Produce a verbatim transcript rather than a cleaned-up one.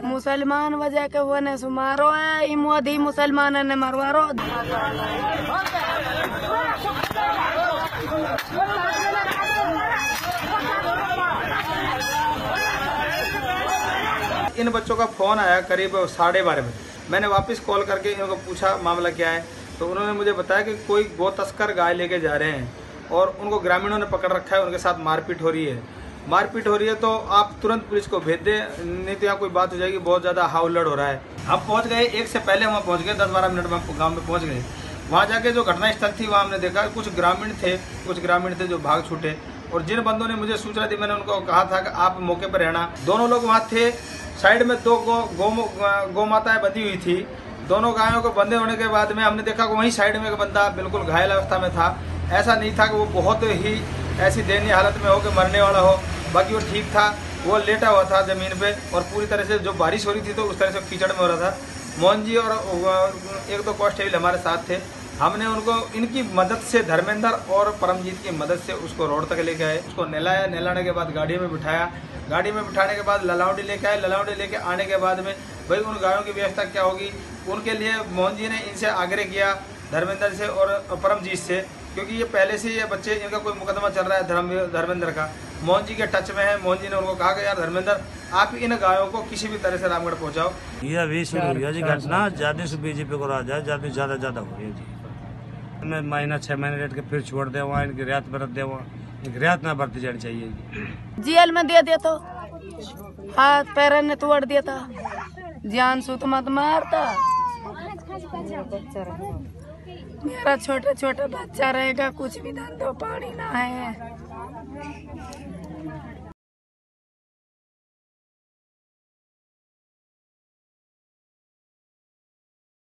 मुसलमान वजह के होने सुमारो है ई मोदी मुसलमान ने मरवारो। इन बच्चों का फोन आया करीब साढ़े बारह बजे। मैंने वापस कॉल करके इनको पूछा मामला क्या है, तो उन्होंने मुझे बताया कि कोई गो तस्कर गाय लेके जा रहे हैं और उनको ग्रामीणों ने पकड़ रखा है, उनके साथ मारपीट हो रही है मारपीट हो रही है तो आप तुरंत पुलिस को भेज दें, नहीं तो यहाँ कोई बात हो जाएगी, बहुत ज़्यादा हाउल्लड़ हो रहा है। हम पहुँच गए, एक से पहले वहाँ पहुँच गए, दस बारह मिनट में हम गाँव में पहुँच गए। वहाँ जाके जो घटना स्थल थी वहाँ हमने देखा कुछ ग्रामीण थे कुछ ग्रामीण थे जो भाग छूटे, और जिन बंदों ने मुझे सूचना दी मैंने उनको कहा था कि आप मौके पर रहना। दोनों लोग वहाँ थे, साइड में दो गौ गौ गौ माताएँ बंधी हुई थी। दोनों गायों को बंधे होने के बाद में हमने देखा कि वहीं साइड में एक बंदा बिल्कुल घायल अवस्था में था। ऐसा नहीं था कि वो बहुत ही ऐसी दयनीय हालत में हो कि मरने वाला हो, बाकी वो ठीक था। वो लेटा हुआ था ज़मीन पे और पूरी तरह से जो बारिश हो रही थी तो उस तरह से कीचड़ में हो रहा था। मोहन जी और एक दो कॉन्स्टेबल हमारे साथ थे, हमने उनको इनकी मदद से धर्मेंद्र और परमजीत की मदद से उसको रोड तक लेके आए, उसको नहलाया, नहलाने के बाद गाड़ी में बिठाया, गाड़ी में बिठाने के बाद ललावड़ी लेके आए, ललावड़ी लेके आने के बाद में भाई उन गायों की व्यवस्था क्या होगी उनके लिए मोहन जी ने इनसे आग्रह किया, धर्मेंद्र से और परमजीत से, क्योंकि ये पहले से ये बच्चे इनका कोई मुकदमा चल रहा है धर्म धर्मेंद्र का, मोहन जी के टच में है। मोहन जी ने उनको कहा कि यार धर्मेंद्र आप इन गायों को किसी भी तरह से रामगढ़ पहुंचाओ। ये अभी शुरू हो गया जी घटना, ज्यादा से बीजेपी को राज है, ज्यादा ज्यादा ज्यादा हो गया जी। मैं महीना छह महीने रेट के फिर छोड़ दे, वहाँ इनकी रियायत बरत दे, वहाँ रियायत ना बरती जानी चाहिए। जेल में दे दे तो हाथ पैर ने तोड़ देता, जान सूत मत मारता। मेरा छोटा छोटा बच्चा रहेगा, कुछ भी धन दो पानी ना है।